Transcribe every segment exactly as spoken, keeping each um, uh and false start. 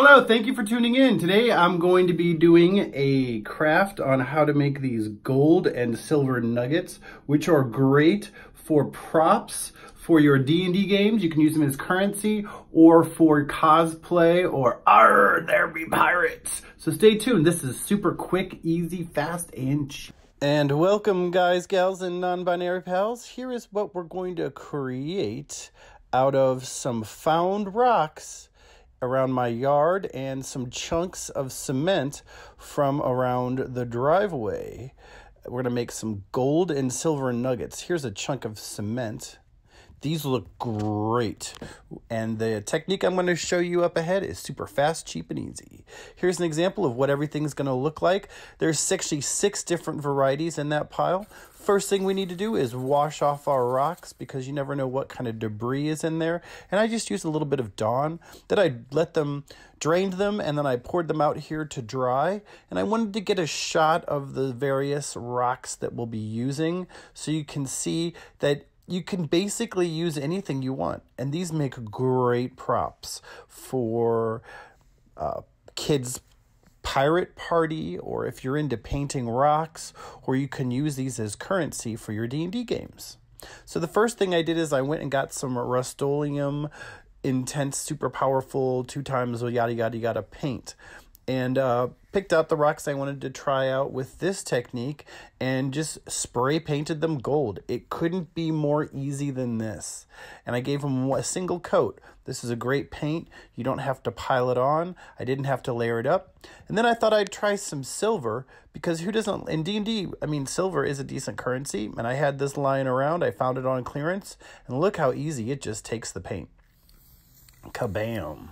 Hello, thank you for tuning in. Today I'm going to be doing a craft on how to make these gold and silver nuggets, which are great for props for your D and D games. You can use them as currency or for cosplay or arr, there be pirates. So stay tuned. This is super quick, easy, fast, and cheap. And welcome guys, gals, and non-binary pals. Here is what we're going to create out of some found rocks around my yard and some chunks of cement from around the driveway. We're gonna make some gold and silver nuggets. Here's a chunk of cement. These look great. And the technique I'm gonna show you up ahead is super fast, cheap, and easy. Here's an example of what everything's gonna look like. There's actually six different varieties in that pile. First thing we need to do is wash off our rocks because you never know what kind of debris is in there. And I just used a little bit of Dawn. Then I let them, drained them, and then I poured them out here to dry. And I wanted to get a shot of the various rocks that we'll be using so you can see that you can basically use anything you want. And these make great props for uh, kids' pirate party, or if you're into painting rocks, or you can use these as currency for your D and D games. So the first thing I did is I went and got some Rust-Oleum intense, super powerful, two times yada yada yada paint. And uh, picked out the rocks I wanted to try out with this technique and just spray painted them gold. It couldn't be more easy than this. And I gave them a single coat. This is a great paint. You don't have to pile it on. I didn't have to layer it up. And then I thought I'd try some silver because who doesn't, in D and D, I mean, silver is a decent currency. And I had this lying around. I found it on clearance. And look how easy it just takes the paint. Kabam.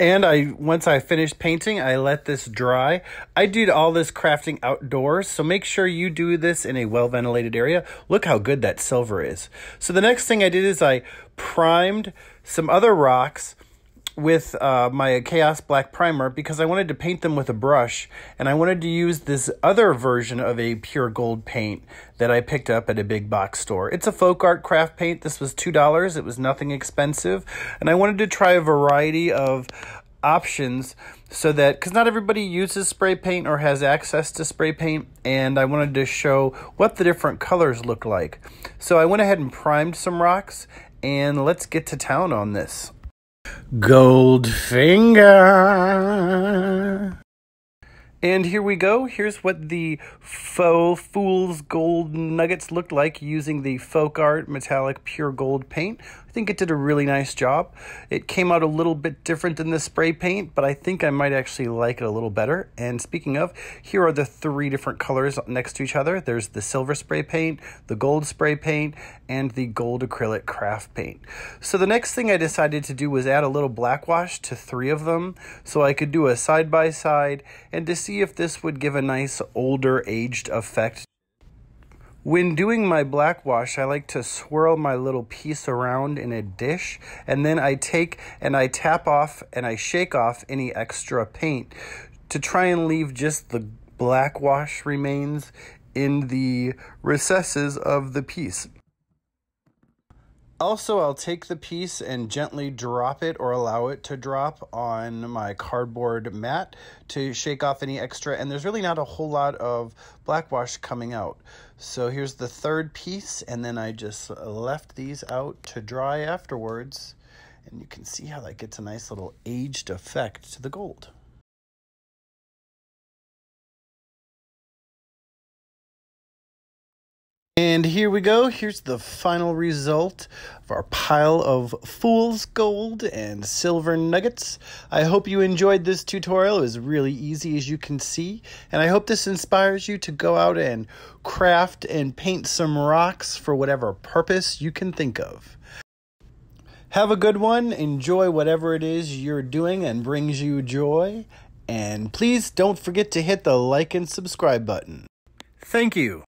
And I once I finished painting, I let this dry. I did all this crafting outdoors, so make sure you do this in a well-ventilated area. Look how good that silver is. So the next thing I did is I primed some other rocks with uh, my Chaos Black primer because I wanted to paint them with a brush, and I wanted to use this other version of a pure gold paint that I picked up at a big box store. It's a Folk Art craft paint. This was two dollars. It was nothing expensive, and I wanted to try a variety of options so that, because not everybody uses spray paint or has access to spray paint, and I wanted to show what the different colors look like. So I went ahead and primed some rocks, and let's get to town on this. Goldfinger. And here we go. Here's what the faux Fools Gold nuggets looked like using the Folk Art metallic pure gold paint. I think it did a really nice job. It came out a little bit different than the spray paint, but I think I might actually like it a little better. And speaking of, here are the three different colors next to each other. There's the silver spray paint, the gold spray paint, and the gold acrylic craft paint. So the next thing I decided to do was add a little black wash to three of them so I could do a side-by-side and to see if this would give a nice older aged effect. When doing my black wash, I like to swirl my little piece around in a dish, and then I take and I tap off and I shake off any extra paint to try and leave just the black wash remains in the recesses of the piece. Also, I'll take the piece and gently drop it or allow it to drop on my cardboard mat to shake off any extra. And there's really not a whole lot of black wash coming out. So here's the third piece. And then I just left these out to dry afterwards. And you can see how that gets a nice little aged effect to the gold. And here we go. Here's the final result of our pile of Fools Gold and silver nuggets. I hope you enjoyed this tutorial. It was really easy, as you can see. And I hope this inspires you to go out and craft and paint some rocks for whatever purpose you can think of. Have a good one. Enjoy whatever it is you're doing and brings you joy. And please don't forget to hit the like and subscribe button. Thank you.